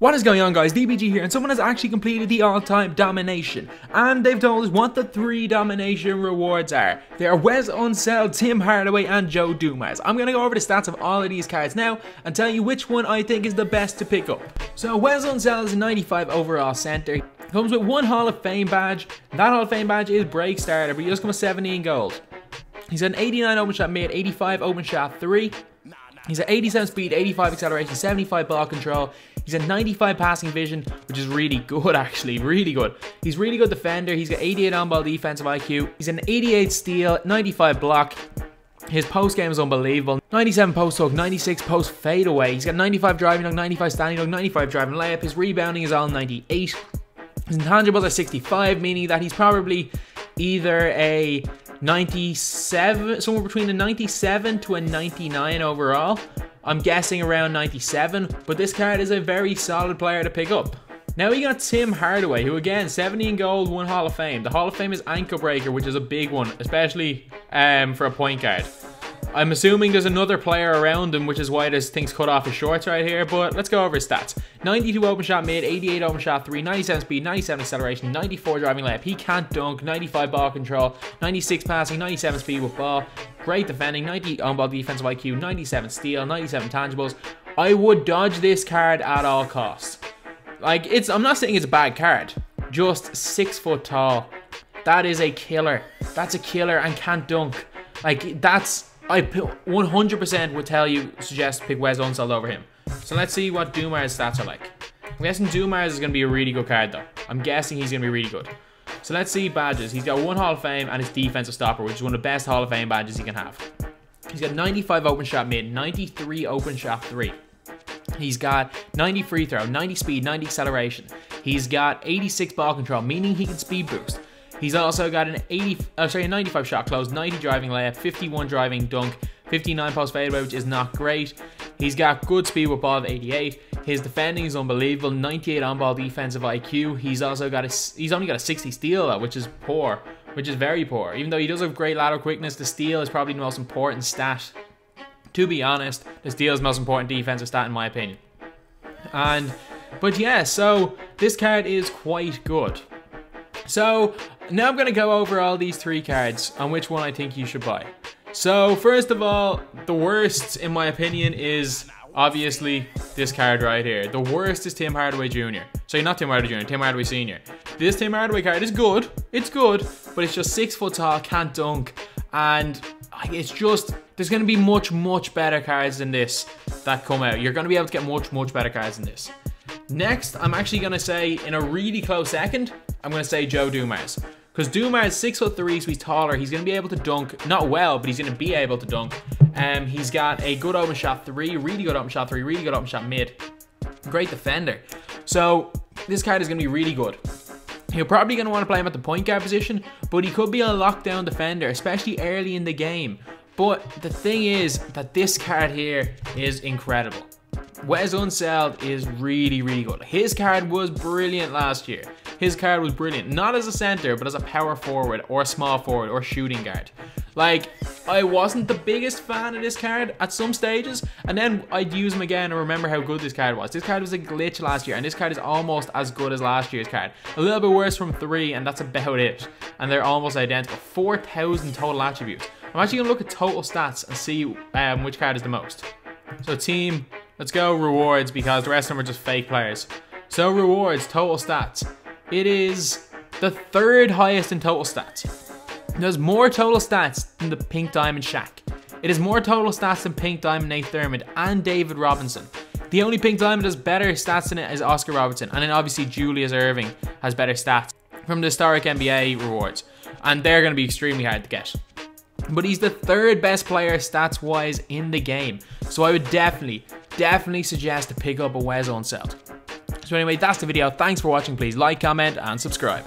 What is going on, guys? DBG here, and someone has actually completed the all-time domination, and they've told us what the three domination rewards are. They are Wes Unseld, Tim Hardaway, and Joe Dumars. I'm going to go over the stats of all of these cards now and tell you which one I think is the best to pick up. So Wes Unseld is a 95 overall center. Comes with one Hall of Fame badge. That Hall of Fame badge is Breakstarter, but he does come with 17 gold. He's an 89 open shot mid, 85 open shot 3. He's at 87 speed, 85 acceleration, 75 ball control. He's at 95 passing vision, which is really good actually, really good. He's a really good defender. He's got 88 on-ball defensive IQ. He's an 88 steal, 95 block. His post game is unbelievable. 97 post hook, 96 post fadeaway. He's got 95 driving hook, 95 standing hook, 95 driving layup. His rebounding is all 98. His intangibles are 65, meaning that he's probably either a 97, somewhere between a 97 to a 99 overall. I'm guessing around 97, but this card is a very solid player to pick up. Now we got Tim Hardaway, who again, 17 gold, 1 Hall of Fame. The Hall of Fame is ankle breaker, which is a big one, especially for a point guard. I'm assuming there's another player around him, which is why this thing's cut off his shorts right here, but let's go over his stats. 92 open shot mid, 88 open shot 3, 97 speed, 97 acceleration, 94 driving layup. He can't dunk, 95 ball control, 96 passing, 97 speed with ball, great defending, 90 on-ball defensive IQ, 97 steal, 97 tangibles. I would dodge this card at all costs. Like, I'm not saying it's a bad card, just 6 foot tall. That is a killer. That's a killer and can't dunk. Like, that's... I 100% would suggest pick Wes Unseld over him. So let's see what Dumars' stats are like. I'm guessing Dumars is going to be a really good card though. I'm guessing he's going to be really good. So let's see badges. He's got one Hall of Fame and his defensive stopper, which is one of the best Hall of Fame badges he can have. He's got 95 open shot mid, 93 open shot 3. He's got 90 free throw, 90 speed, 90 acceleration. He's got 86 ball control, meaning he can speed boost. He's also got an 95 shot close, 90 driving layup, 51 driving dunk, 59 post fadeaway, which is not great. He's got good speed with ball of 88. His defending is unbelievable, 98 on-ball defensive IQ. He's also got he's only got a 60 steal though, which is poor, which is very poor. Even though he does have great lateral quickness, the steal is probably the most important stat. To be honest, the steal is the most important defensive stat in my opinion. But yeah, so this card is quite good. So now I'm going to go over all these three cards and which one I think you should buy. So first of all, the worst in my opinion is obviously this card right here. The worst is Tim Hardaway Jr. So not Tim Hardaway Jr., Tim Hardaway Sr. This Tim Hardaway card is good. It's good, but it's just 6 foot tall, can't dunk. And it's just, there's going to be much better cards than this that come out. You're going to be able to get much better cards than this. Next, I'm actually going to say, in a really close second, I'm going to say Joe Dumars. Because Dumars is 6'3", so he's taller. He's going to be able to dunk. Not well, but he's going to be able to dunk. He's got a good open shot 3, really good open shot 3, really good open shot mid. Great defender. So this card is going to be really good. You're probably going to want to play him at the point guard position, but he could be a lockdown defender, especially early in the game. But the thing is that this card here is incredible. Wes Unseld is really good. His card was brilliant last year. His card was brilliant, not as a center, but as a power forward or small forward or shooting guard. Like, I wasn't the biggest fan of this card at some stages, and then I'd use him again and remember how good this card was. This card was a glitch last year, and this card is almost as good as last year's card. A little bit worse from 3, and that's about it. And they're almost identical. 4,000 total attributes. I'm actually gonna look at total stats and see which card is the most. So team. Let's go rewards, because the rest of them are just fake players. So rewards, total stats. It is the third highest in total stats. There's more total stats than the Pink Diamond Shaq. It is more total stats than Pink Diamond Nate Thurmond and David Robinson. The only Pink Diamond has better stats than it is Oscar Robertson. And then obviously Julius Irving has better stats from the historic NBA rewards. And they're going to be extremely hard to get. But he's the third best player stats-wise in the game. So I would definitely suggest to pick up a Wes Unseld. So anyway, that's the video. Thanks for watching. Please like, comment, and subscribe.